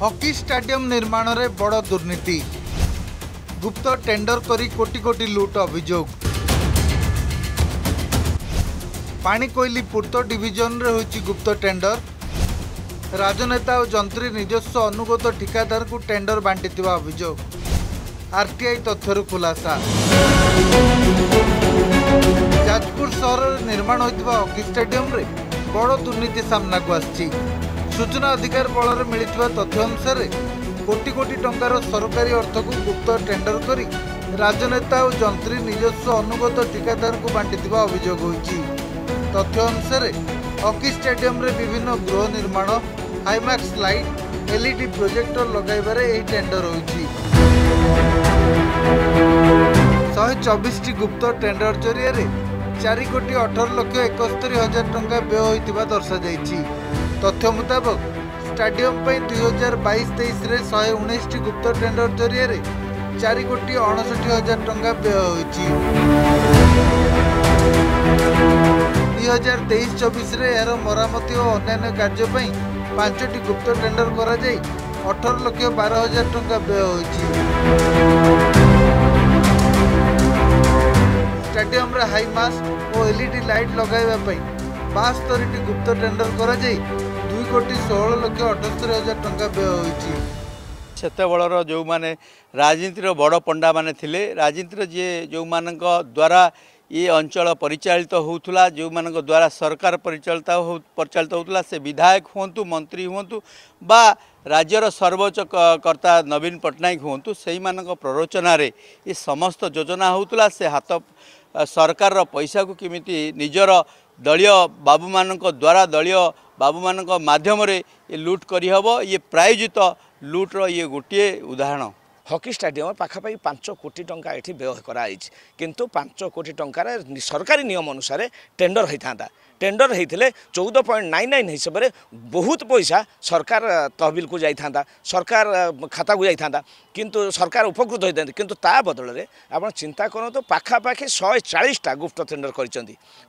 Hockey stadium निर्माण रे बड़ दुर्नीति गुप्त टेंडर करी कोटी कोटी लूट अभियोग पाणीकोइली पूर्त डिविजन रे होची गुप्त टेंडर राजनेता और जंत्री निजस्व अनुगत ठिकादार को टेंडर बांटी अभियोग आरटीआई तथ्यरू खुलासा जाजपुर सहर निर्माण होता हॉकी स्टाडियम रे बड़ दुर्नीति सामना को आसी सूचना अधिकार बल में मिलता तथ्य अनुसार कोटि कोटि टंकार सरकारी अर्थ को गुप्त टेंडर करी राजनेता और जंत्री निजस्व अनुगत ठिकादार को बांटी अभियोग होती तथ्य अनुसार हॉकी स्टेडियम रे विभिन्न गृह निर्माण आईमैक्स लाइट एलईडी प्रोजेक्टर लगाइबारे यही टेंडर होती 124 गुप्त टेंडर जरिया 4,18,71,000 टंका व्यय होता दर्शाई तथ्य मुताबक स्टाडियम 2022-23 119 गुप्त टेंडर जरिया 4,59,000 टंका व्यय होती 2023-24 यार मरामती और अन्य कार्यपाई 5टी गुप्त टेंडर कर 18,12,000 टंका व्यय होती स्टाडियम हाई मास्ट और एलईडी लाइट लगाइबापई 72टी गुप्त टेंडर कर 2,16,78,000 टंका व्यय होती सेतेबेलर जो माने राजनीतिर बड़ पंडा माने थिले राजनीतिर जे जो मानक द्वारा ये अंचल परिचालित होउथुला जो मानक द्वारा सरकार परिचालित होउथुला से विधायक हुंतु मंत्री हुंतु बा राज्यर सर्वोच्च कर्ता नवीन पटनायक हुंतु सेहि मानक प्ररोचना रे ये समस्त योजना होउथुला से हाथ सरकार रो पैसा को किमिति निजर दलिय बाबू मानक द्वारा दलिय बाबू मानक माध्यम रे ये लूट करहब ये प्रायोजित लूट रो ये गोटे उदाहरण हॉकी स्टाडियम पाखापाखि 5 कोटी टंका ये व्यय कराई किंतु 5 कोटी टंकार सरकारी नियम अनुसार टेंडर होता टेंडर होते 14.99 हिसाब से बहुत पैसा सरकार तहबिल को जाता सरकार खाता को जाता किंतु सरकार उपकृत होता किंतु ता बदल में आप चिंता करूँ पाखापाखि 140टा गुप्त टेंडर कर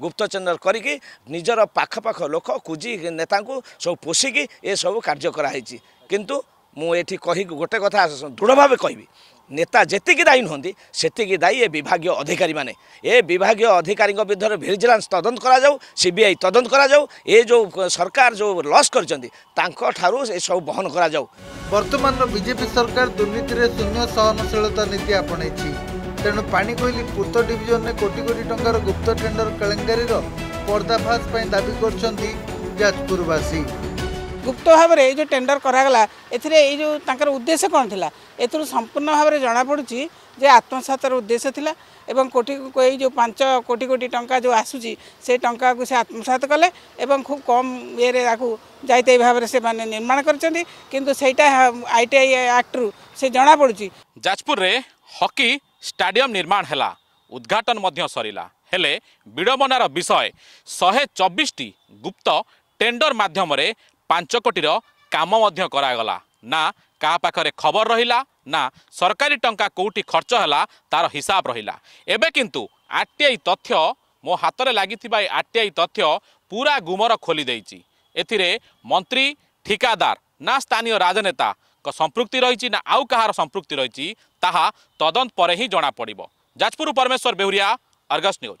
गुप्त टेंडर करके निजर पाखपाख लोक कुजी नेता को सब पोषिकी ये सब कार्य कराई किंतु मुझे कह गोटे कथा दृढ़ भाव कह नेता जी दायी नुहति से दायी ए विभाग अधिकारी माने ए विभाग अधिकारी विरुद्ध भिजिलांस तदंत कराऊ सीबीआई तदंत कराऊ ए जो सरकार जो लॉस कर सब बहन कराऊ वर्तमान बीजेपी सरकार दुर्नीति रे शून्य सहनशीलता नीति आपणे तेणु पाणीकोइली पूर्त डिविजन में कोटी कोटी टंकार गुप्त टेंडर केलेंकारी पर्दाफाश दाबी करछंती जाजपुरवासी गुप्त भाव में जो टेंडर कराला एकर उद्देश्य कौन था एथर संपूर्ण भाव में जनापड़ी जे आत्मसातर उद्देश्य था एवं कोटी कोई जो 5 कोटी टंका जो आसूसी से टंका को से आत्मसात कले खूब कम ये जायते भाव से माने निर्माण करटा आईटीआई एक्ट रु से जनापड़ी जाजपुर रे हॉकी स्टाडियम निर्माण है उद्घाटन सरीला हेले विडंबनार विषय 124टी गुप्त टेंडर माध्यम 5 कोटी काम करागला ना क्या पाखे खबर रहिला ना सरकारी टंका कोटी खर्च है तार हिसाब रहिला एबे किंतु आरटीआई तथ्य मो हाथ में लगी आरटीआई तथ्य पूरा गुमर खोली देछि एथिरे मंत्री ठिकादार ना स्थानीय राजनेता संपृक्ति रही ना आउ कहार संपृक्ति रही ताहा तदंत पर ही जना पड़िबो। जाजपुर परमेश्वर बेहूरिया अर्गस न्यूज।